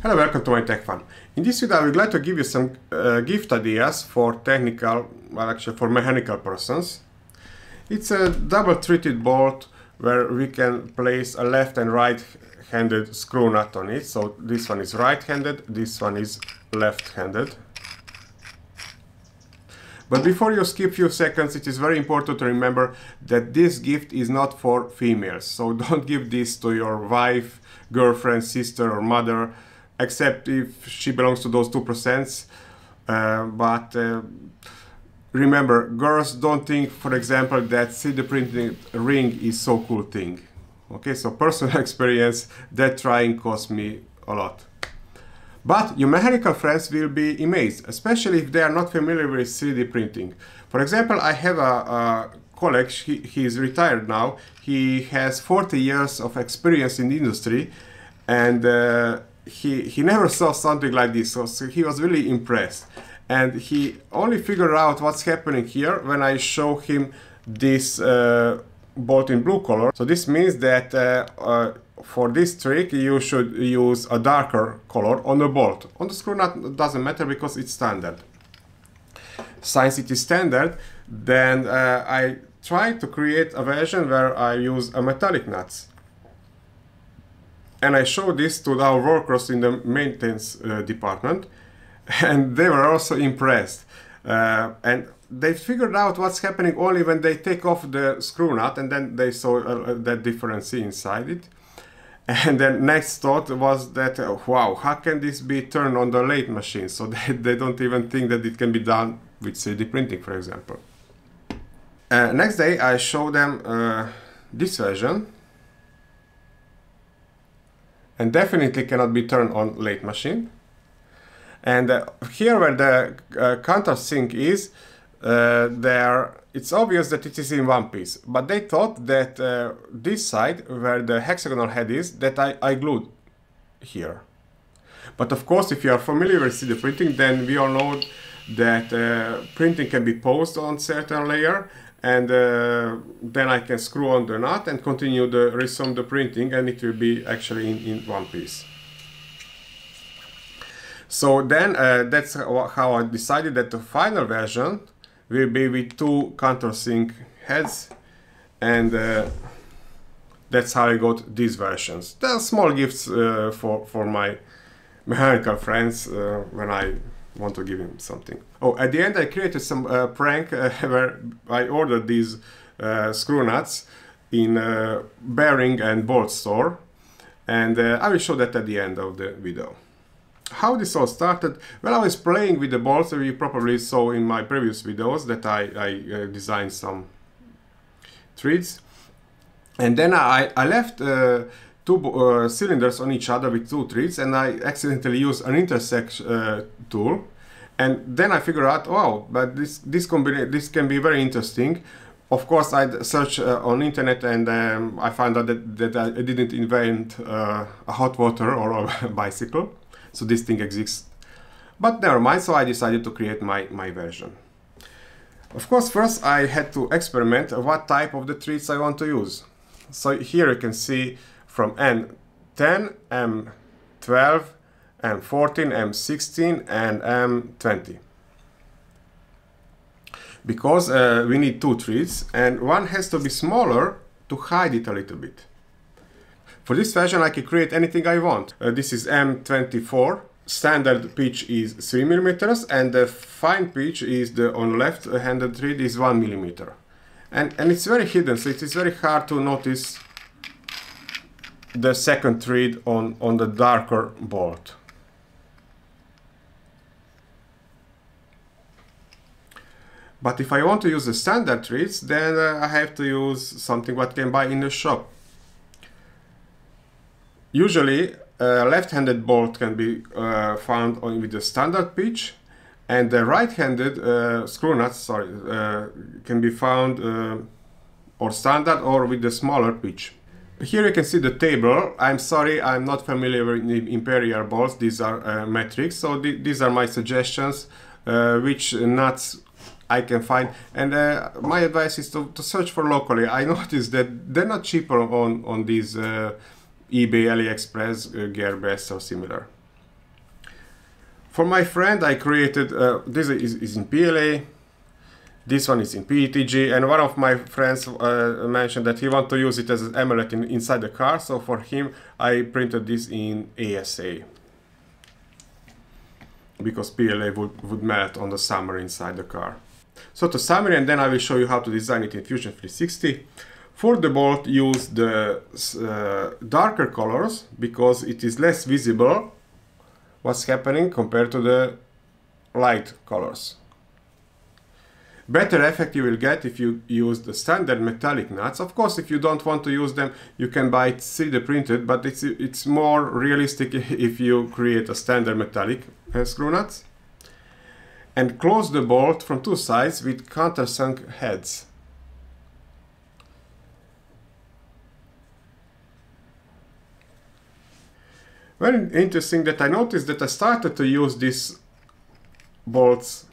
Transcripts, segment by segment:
Hello, welcome to My Tech Fun. In this video I would like to give you some gift ideas for technical, well actually for mechanical persons. It's a double treated bolt where we can place a left and right handed screw nut on it. So this one is right handed, this one is left handed. But before you skip few seconds, it is very important to remember that this gift is not for females. So don't give this to your wife, girlfriend, sister or mother, except if she belongs to those 2%. But remember, girls don't think, for example, that 3D printing ring is so cool thing. Okay, so personal experience, that trying cost me a lot. But your mechanical friends will be amazed, especially if they are not familiar with 3D printing. For example, I have a colleague, he is retired now, he has 40 years of experience in the industry, and he never saw something like this, so he was really impressed. And he only figured out what's happening here when I show him this bolt in blue color. So this means that for this trick you should use a darker color on the bolt. On the screw nut doesn't matter because it's standard. Since it is standard, then I try to create a version where I use a metallic nuts. And I show this to our workers in the maintenance department, and they were also impressed. And they figured out what's happening only when they take off the screw nut, and then they saw that difference inside it. And then next thought was that, wow, how can this be turned on the lathe machine? So they don't even think that it can be done with 3D printing, for example. Next day I show them this version, and definitely cannot be turned on lathe machine. And here where the countersink is, it's obvious that it is in one piece, but they thought that this side, where the hexagonal head is, that I glued here. But of course, if you are familiar with 3D printing, then we all know that printing can be posed on certain layer, and then I can screw on the nut and continue the resume the printing, and it will be actually in one piece. So then that's how I decided that the final version will be with two countersink heads, and that's how I got these versions. They're small gifts for my mechanical friends when I want to give him something. Oh, at the end I created some prank where I ordered these screw nuts in a bearing and bolt store, and I will show that at the end of the video. How this all started? Well, I was playing with the bolts, and you probably saw in my previous videos that I designed some threads. And then I left two cylinders on each other with two threads, and I accidentally used an intersect tool. And then I figured out, wow, but this can be very interesting. Of course, I searched on internet, and I found out that I didn't invent a hot water or a bicycle. So this thing exists, but never mind, so I decided to create my version. Of course, first I had to experiment what type of the threads I want to use. So here you can see from M10, M12, M14, M16 and M20. Because we need two threads, and one has to be smaller to hide it a little bit. For this version I can create anything I want. This is M24, standard pitch is 3 mm, and the fine pitch is on left-handed thread is 1 mm. And it's very hidden, so it is very hard to notice the second thread on the darker bolt. But if I want to use the standard threads, then I have to use something what can buy in the shop. Usually a left-handed bolt can be found with the standard pitch, and the right-handed screw nuts can be found or standard or with the smaller pitch. Here you can see the table. I'm sorry, I'm not familiar with the imperial bolts, these are metrics, so these are my suggestions which nuts I can find, and my advice is to search for locally. I noticed that they're not cheaper on these eBay, AliExpress, GearBest or similar. For my friend, I created, this is in PLA, this one is in PETG, and one of my friends mentioned that he wants to use it as an amulet inside the car, so for him I printed this in ASA, because PLA would melt on the summer inside the car. So to summary, and then I will show you how to design it in Fusion 360. For the bolt, use the darker colors, because it is less visible what's happening compared to the light colors. Better effect you will get if you use the standard metallic nuts. Of course, if you don't want to use them, you can buy 3D printed, but it's more realistic if you create a standard metallic screw nuts. And close the bolt from two sides with countersunk heads. Very interesting that I noticed that I started to use these bolts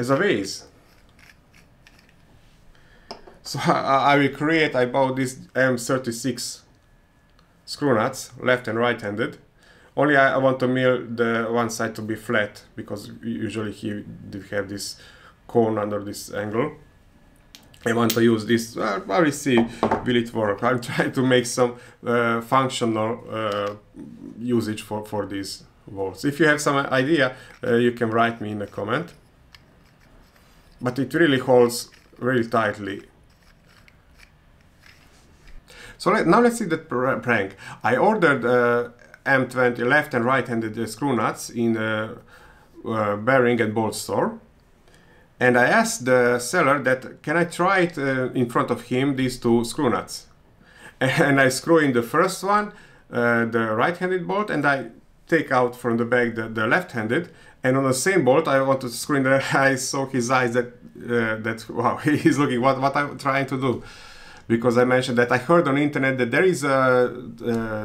as a vase. So I will create, I bought these M36 screw nuts, left and right handed. Only I want to mill the one side to be flat, because usually he did have this cone under this angle. I want to use this, I will see, will it work? I'm trying to make some functional usage for these bolts. If you have some idea, you can write me in a comment. But it really holds very tightly. So now let's see the prank. I ordered M20 left and right-handed screw nuts in a bearing and bolt store. And I asked the seller that can I try it in front of him, these two screw nuts. And I screw in the first one, the right-handed bolt, and I take out from the bag the left-handed. And on the same bolt, I want to screw in the I saw his eyes that, wow, he's looking what I'm trying to do. Because I mentioned that I heard on the internet that there is a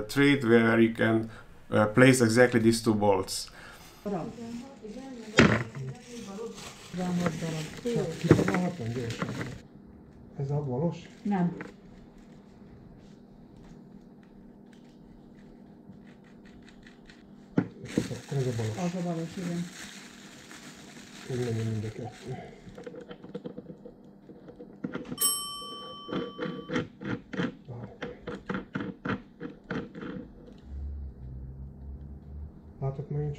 trade where you can place exactly these two bolts. Ez a balos. Az a balos, igen. Úgy legyen mind a kettő. Látok megint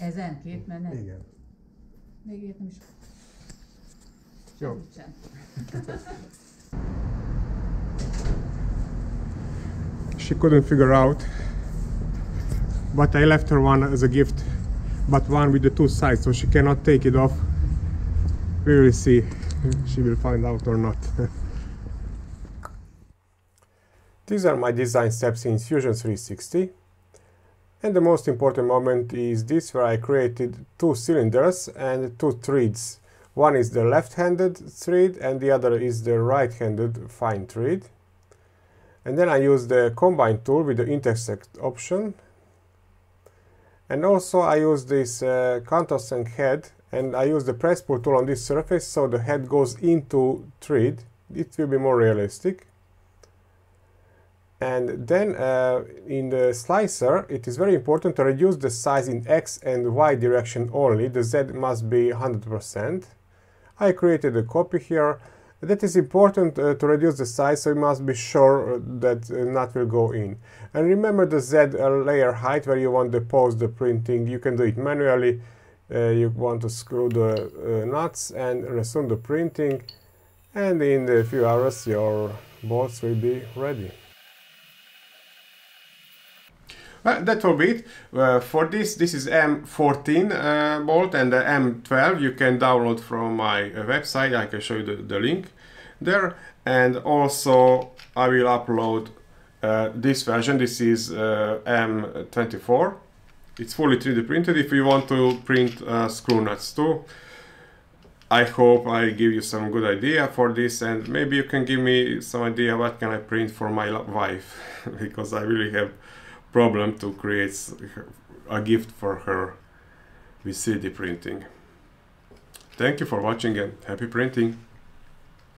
Ezen két menet? Igen. Még értem is. Jó. She couldn't figure out, but I left her one as a gift. But one with the two sides, so she cannot take it off. We will see if she will find out or not. These are my design steps in Fusion 360. And the most important moment is this, where I created two cylinders and two threads. One is the left-handed thread and the other is the right-handed fine thread. And then I use the combine tool with the intersect option. And also I use this countersunk head, and I use the press pull tool on this surface, so the head goes into thread. It will be more realistic. And then in the slicer, it is very important to reduce the size in X and Y direction only. The Z must be 100%. I created a copy here. That is important to reduce the size, so you must be sure that nut will go in. And remember the Z layer height where you want to pose the printing. You can do it manually. You want to screw the nuts and resume the printing. And in a few hours your bolts will be ready. Well, that will be it. For this is M14 bolt, and the M12 you can download from my website. I can show you the link there. And also I will upload this version. This is M24 It's fully 3D printed. If you want to print screw nuts too, I hope I give you some good idea for this, and maybe you can give me some idea what can I print for my wife, because I really have problem to create a gift for her with 3D printing. Thank you for watching and happy printing!